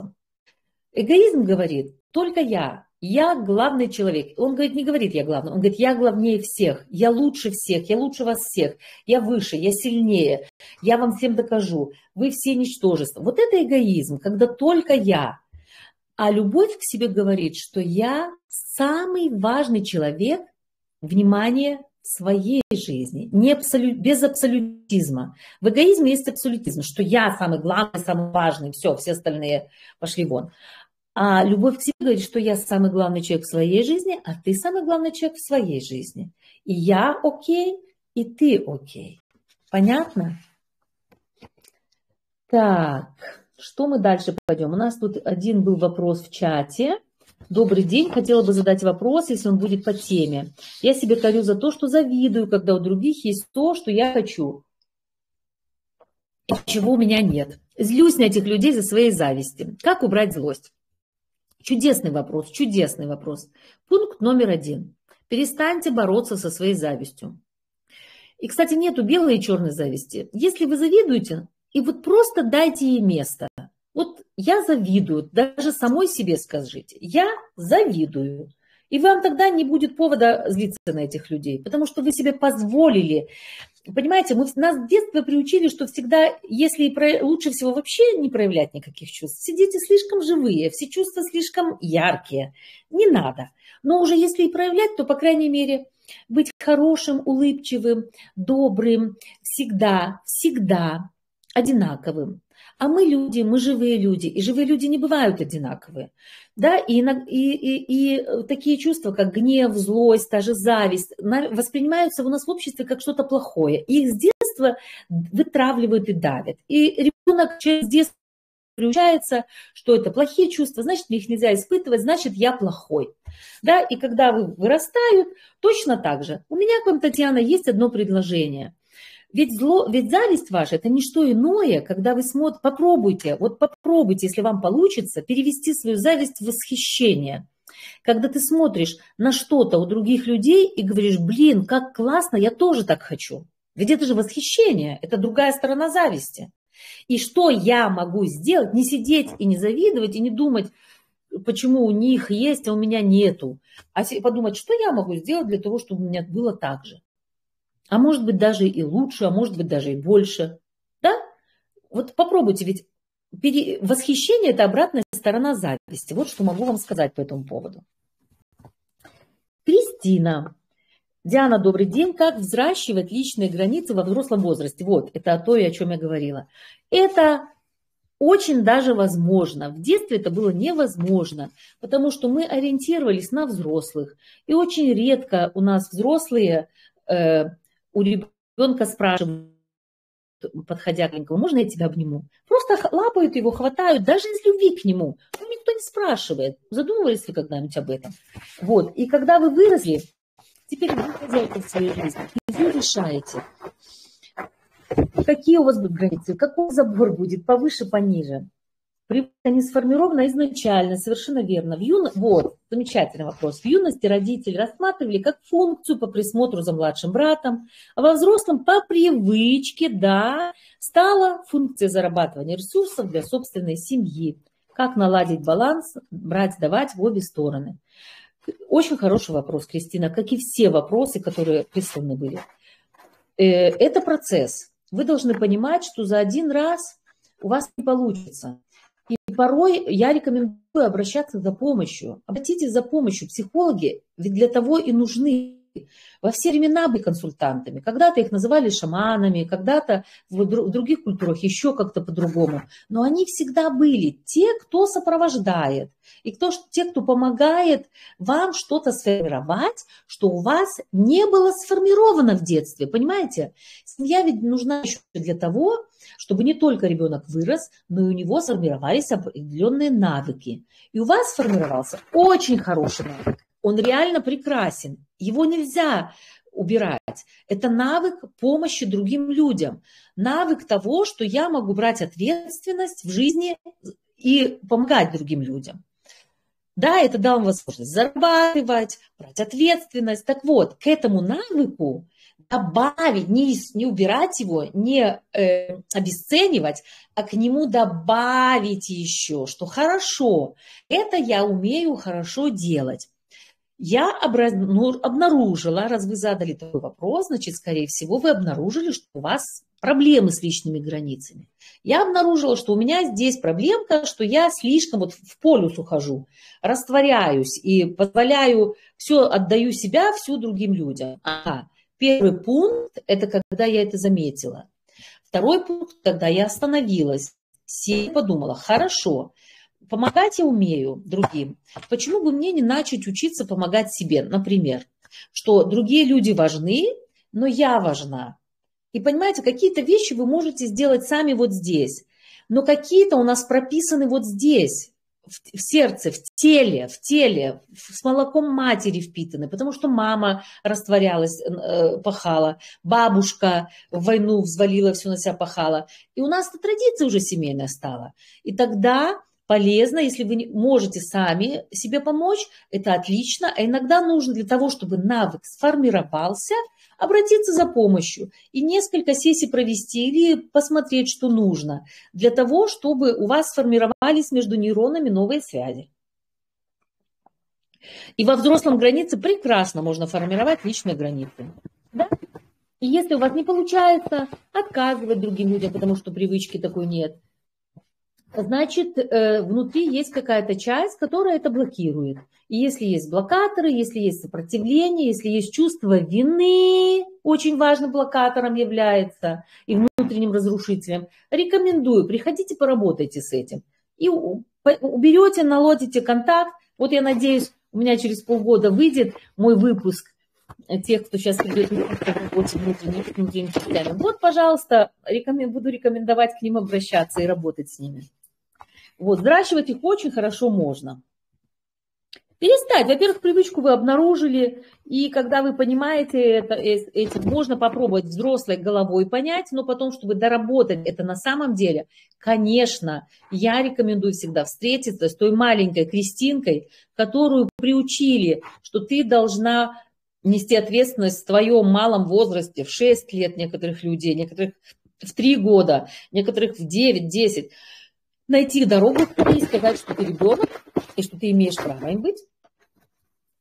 Эгоизм говорит «только я». Я главный человек. Он говорит, не говорит я главный, он говорит, я главнее всех, я лучше всех, я лучше вас всех, я выше, я сильнее, я вам всем докажу, вы все ничтожества. Вот это эгоизм, когда только я. А любовь к себе говорит, что я самый важный человек, внимание, в своей жизни, не абсолют, без абсолютизма. В эгоизме есть абсолютизм, что я самый главный, самый важный, все, все остальные пошли вон. А любовь к себе говорит, что я самый главный человек в своей жизни, а ты самый главный человек в своей жизни. И я окей, и ты окей. Понятно? Так, что мы дальше пойдем? У нас тут один был вопрос в чате. Добрый день, хотела бы задать вопрос, если он будет по теме. Я себе корю за то, что завидую, когда у других есть то, что я хочу, и чего у меня нет. Злюсь на этих людей за своей зависти. Как убрать злость? Чудесный вопрос, чудесный вопрос. Пункт номер один. Перестаньте бороться со своей завистью. И, кстати, нету белой и черной зависти. Если вы завидуете, и вот просто дайте ей место. Вот я завидую, даже самой себе скажите, я завидую. И вам тогда не будет повода злиться на этих людей, потому что вы себе позволили. Понимаете, мы, нас в детстве приучили, что всегда, если про, лучше всего вообще не проявлять никаких чувств, все дети слишком живые, все чувства слишком яркие, не надо. Но уже если и проявлять, то, по крайней мере, быть хорошим, улыбчивым, добрым, всегда, всегда одинаковым. А мы люди, мы живые люди, и живые люди не бывают одинаковые. Да? И, и, и, и такие чувства, как гнев, злость, даже зависть, воспринимаются у нас в обществе как что-то плохое. И их с детства детства вытравливают и давят. И ребенок через детство приучается, что это плохие чувства, значит, мне их нельзя испытывать, значит, я плохой. Да? И когда вырастают, точно так же. У меня к вам, Татьяна, есть одно предложение. Ведь, зло, ведь зависть ваша – это не что иное, когда вы смотрите, попробуйте, вот попробуйте, если вам получится, перевести свою зависть в восхищение. Когда ты смотришь на что-то у других людей и говоришь, блин, как классно, я тоже так хочу. Ведь это же восхищение, это другая сторона зависти. И что я могу сделать? Не сидеть и не завидовать, и не думать, почему у них есть, а у меня нету. А подумать, что я могу сделать для того, чтобы у меня было так же. А может быть, даже и лучше, а может быть, даже и больше. Да? Вот попробуйте, ведь пере... восхищение – это обратная сторона зависти. Вот что могу вам сказать по этому поводу. Кристина. Диана, добрый день. Как взращивать личные границы во взрослом возрасте? Вот, это о той, о чем я говорила. Это очень даже возможно. В детстве это было невозможно, потому что мы ориентировались на взрослых. И очень редко у нас взрослые, э, у ребенка спрашивают, подходя к нему, можно я тебя обниму? Просто лапают его, хватают, даже из любви к нему. Но никто не спрашивает. Задумывались ли когда-нибудь об этом? Вот, и когда вы выросли, теперь вы хозяйка в своей жизни, и вы решаете, какие у вас будут границы, какой забор будет, повыше, пониже. Привычка не сформирована изначально, совершенно верно. В юно... Вот, замечательный вопрос. В юности родители рассматривали как функцию по присмотру за младшим братом, а во взрослом по привычке, да, стала функция зарабатывания ресурсов для собственной семьи. Как наладить баланс, брать-давать в обе стороны. Очень хороший вопрос, Кристина, как и все вопросы, которые присланы были. Это процесс. Вы должны понимать, что за один раз у вас не получится. И порой я рекомендую обращаться за помощью. Обратитесь за помощью. Психологи ведь для того и нужны. Во все времена были консультантами. Когда-то их называли шаманами, когда-то в других культурах еще как-то по-другому. Но они всегда были те, кто сопровождает, и кто, те, кто помогает вам что-то сформировать, что у вас не было сформировано в детстве. Понимаете? Семья ведь нужна еще для того, чтобы не только ребенок вырос, но и у него сформировались определенные навыки. И у вас сформировался очень хороший навык. Он реально прекрасен, его нельзя убирать. Это навык помощи другим людям, навык того, что я могу брать ответственность в жизни и помогать другим людям. Да, это дал вам возможность зарабатывать, брать ответственность. Так вот, к этому навыку добавить, не, не убирать его, не э, обесценивать, а к нему добавить еще, что хорошо, это я умею хорошо делать. Я обнаружила, раз вы задали такой вопрос, значит, скорее всего, вы обнаружили, что у вас проблемы с личными границами. Я обнаружила, что у меня здесь проблемка, что я слишком вот в полюс ухожу, растворяюсь и позволяю, все отдаю себя, всю другим людям. Ага. Первый пункт – это когда я это заметила. Второй пункт – когда я остановилась, села, подумала, хорошо. Помогать я умею другим. Почему бы мне не начать учиться помогать себе? Например, что другие люди важны, но я важна. И понимаете, какие-то вещи вы можете сделать сами вот здесь, но какие-то у нас прописаны вот здесь, в сердце, в теле, в теле, с молоком матери впитаны, потому что мама растворялась, пахала, бабушка в войну взвалила все на себя, пахала. И у нас эта традиция уже семейная стала. И тогда... полезно, если вы можете сами себе помочь, это отлично. А иногда нужно для того, чтобы навык сформировался, обратиться за помощью и несколько сессий провести или посмотреть, что нужно, для того, чтобы у вас сформировались между нейронами новые связи. И во взрослом границе прекрасно можно формировать личные границы. Да? И если у вас не получается отказывать другим людям, потому что привычки такой нет, значит, внутри есть какая-то часть, которая это блокирует. И если есть блокаторы, если есть сопротивление, если есть чувство вины, очень важным блокатором является и внутренним разрушителем, рекомендую, приходите, поработайте с этим. И уберете, наладите контакт. Вот я надеюсь, у меня через полгода выйдет мой выпуск тех, кто сейчас ведет внутренний день капиталем. Вот, пожалуйста, рекомен... буду рекомендовать к ним обращаться и работать с ними. Вот, взращивать их очень хорошо можно. Перестать. Во-первых, привычку вы обнаружили, и когда вы понимаете это, это, можно попробовать взрослой головой понять, но потом, чтобы доработать это на самом деле, конечно, я рекомендую всегда встретиться с той маленькой Кристинкой, которую приучили, что ты должна нести ответственность в твоем малом возрасте, в шесть лет некоторых людей, некоторых в три года, некоторых в девять-десять. Найти дорогу к тебе и сказать, что ты ребенок, и что ты имеешь право им быть.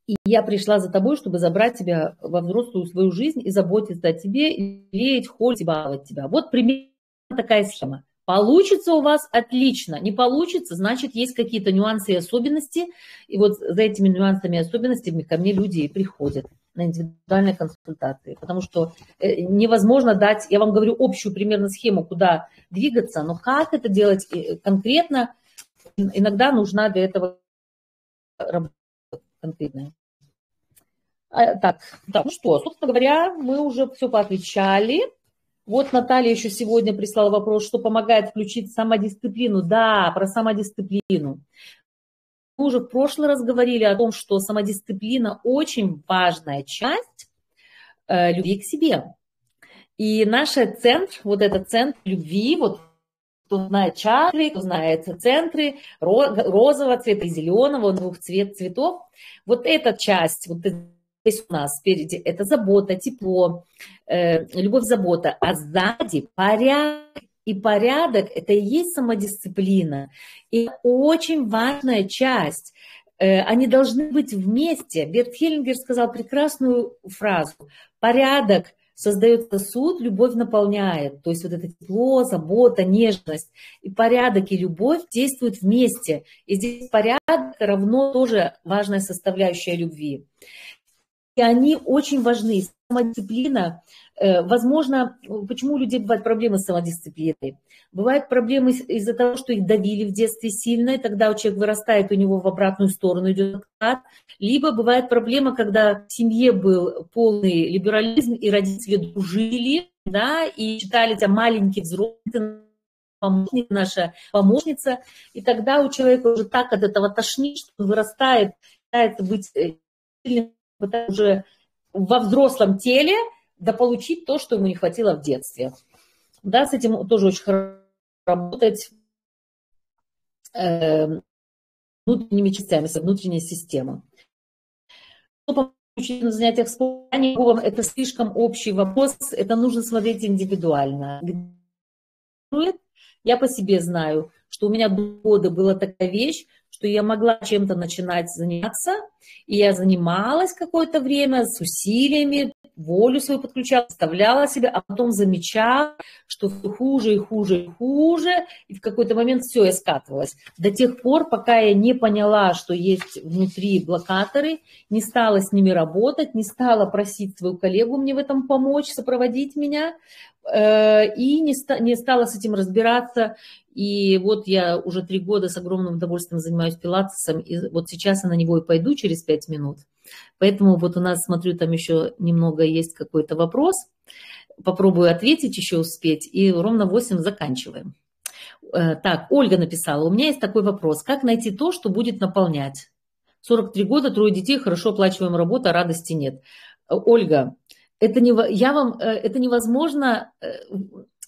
И я пришла за тобой, чтобы забрать тебя во взрослую свою жизнь и заботиться о тебе, и леять, холить, баловать тебя. Вот примерно такая схема. Получится у вас отлично, не получится, значит, есть какие-то нюансы и особенности. И вот за этими нюансами и особенностями ко мне люди и приходят на индивидуальные консультации, потому что невозможно дать, я вам говорю, общую примерно схему, куда двигаться, но как это делать конкретно, иногда нужна для этого работа конкретная. А, так, так, ну что, собственно говоря, мы уже все поотвечали. Вот Наталья еще сегодня прислала вопрос, что помогает включить самодисциплину. Да, про самодисциплину. Мы уже в прошлый раз говорили о том, что самодисциплина очень важная часть э, любви к себе. И наш центр, вот этот центр любви, вот кто знает чакры, кто знает центры розового цвета и зеленого, он двух цвет, цветов, вот эта часть, вот эта здесь у нас спереди это забота, тепло, э, любовь, забота, а сзади порядок. И порядок – это и есть самодисциплина. И очень важная часть. Э, они должны быть вместе. Берт Хеллингер сказал прекрасную фразу. Порядок создает сосуд, любовь наполняет. То есть вот это тепло, забота, нежность. И порядок, и любовь действуют вместе. И здесь порядок равно тоже важная составляющая любви. И они очень важны. Самодисциплина, возможно, почему у людей бывают проблемы с самодисциплиной? Бывают проблемы из-за того, что их давили в детстве сильно, и тогда человек вырастает, у него в обратную сторону идет откат. Либо бывает проблема, когда в семье был полный либерализм, и родители дружили, да, и считали тебя маленький взрослый, помощник, наша помощница, и тогда у человека уже так от этого тошнит, что он вырастает, пытается быть сильным, пытается уже во взрослом теле дополучить то, что ему не хватило в детстве. Да, с этим тоже очень хорошо работать э, внутренними частями, со внутренней системой. Что получить на занятиях спорта? Это слишком общий вопрос, это нужно смотреть индивидуально. Я по себе знаю, что у меня годы была такая вещь, что я могла чем-то начинать заниматься, и я занималась какое-то время с усилиями, волю свою подключала, заставляла себя, а потом замечала, что хуже и хуже и хуже, и в какой-то момент все, я скатывалась. До тех пор, пока я не поняла, что есть внутри блокаторы, не стала с ними работать, не стала просить свою коллегу мне в этом помочь, сопроводить меня, и не стала с этим разбираться. И вот я уже три года с огромным удовольствием занимаюсь пилатесом, и вот сейчас я на него и пойду через пять минут. Поэтому вот у нас, смотрю, там еще немного есть какой-то вопрос. Попробую ответить, еще успеть, и ровно восемь заканчиваем. Так, Ольга написала, у меня есть такой вопрос, как найти то, что будет наполнять? сорок три года, трое детей, хорошо оплачиваемая работа, радости нет. Ольга, это, не, я вам, это невозможно,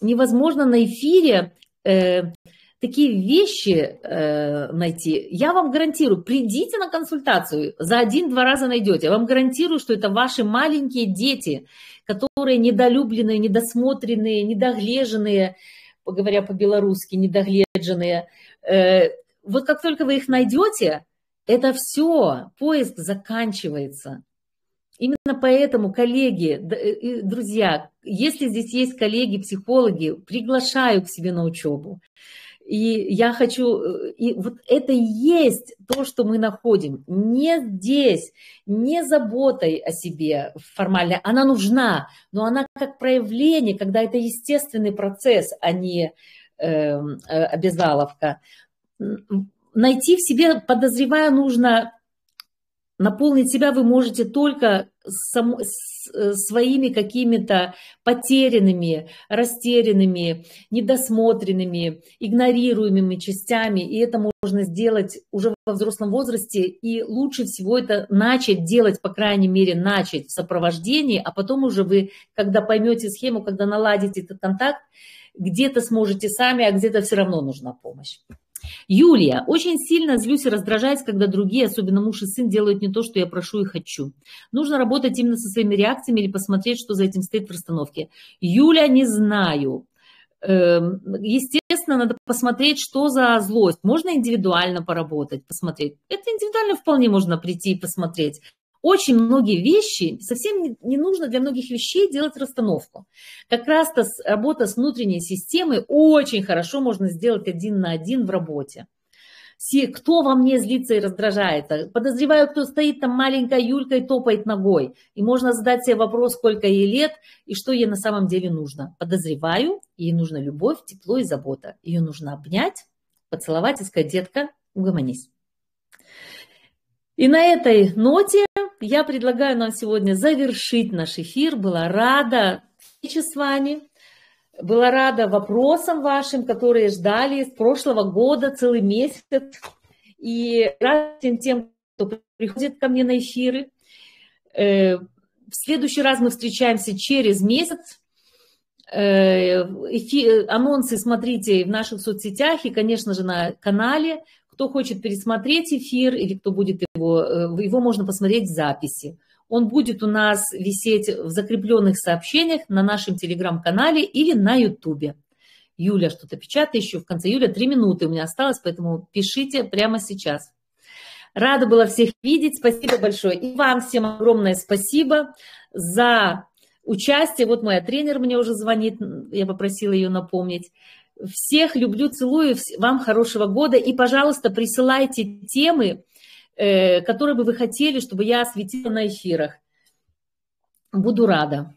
невозможно на эфире Э, такие вещи э, найти. Я вам гарантирую, придите на консультацию, за один-два раза найдете. Я вам гарантирую, что это ваши маленькие дети, которые недолюбленные, недосмотренные, недоглеженные, говоря по-белорусски, недогледженные. Э, вот как только вы их найдете, это все, поиск заканчивается. Именно поэтому, коллеги, друзья, если здесь есть коллеги-психологи, приглашаю к себе на учебу. И я хочу... И вот это и есть то, что мы находим. Не здесь, не заботой о себе формально. Она нужна, но она как проявление, когда это естественный процесс, а не э, обязаловка. Найти в себе, подозревая, нужно... Наполнить себя вы можете только сам, с, своими какими-то потерянными, растерянными, недосмотренными, игнорируемыми частями. И это можно сделать уже во взрослом возрасте. И лучше всего это начать делать, по крайней мере, начать в сопровождении. А потом уже вы, когда поймете схему, когда наладите этот контакт, где-то сможете сами, а где-то все равно нужна помощь. Юлия. Очень сильно злюсь и раздражаюсь, когда другие, особенно муж и сын, делают не то, что я прошу и хочу. Нужно работать именно со своими реакциями или посмотреть, что за этим стоит в расстановке. Юля, не знаю. Естественно, надо посмотреть, что за злость. Можно индивидуально поработать, посмотреть. Это индивидуально вполне можно прийти и посмотреть. Очень многие вещи, совсем не нужно для многих вещей делать расстановку. Как раз-то работа с внутренней системой очень хорошо можно сделать один на один в работе. Все, кто во мне злится и раздражается, подозреваю, кто стоит там маленькая Юлька и топает ногой. И можно задать себе вопрос, сколько ей лет и что ей на самом деле нужно. Подозреваю, ей нужна любовь, тепло и забота. Ее нужно обнять, поцеловать и сказать: детка, угомонись. И на этой ноте я предлагаю нам сегодня завершить наш эфир. Была рада встрече с вами, была рада вопросам вашим, которые ждали с прошлого года целый месяц. И рада всем тем, кто приходит ко мне на эфиры. В следующий раз мы встречаемся через месяц. Эфир, анонсы смотрите в наших соцсетях и, конечно же, на канале. Кто хочет пересмотреть эфир или кто будет его, его можно посмотреть в записи. Он будет у нас висеть в закрепленных сообщениях на нашем телеграм-канале или на ютубе. Юля что-то печатает еще в конце июля. Три минуты у меня осталось, поэтому пишите прямо сейчас. Рада была всех видеть. Спасибо большое. И вам всем огромное спасибо за участие. Вот моя тренер мне уже звонит. Я попросила ее напомнить. Всех люблю, целую, вам хорошего года. И, пожалуйста, присылайте темы, которые бы вы хотели, чтобы я осветила на эфирах. Буду рада.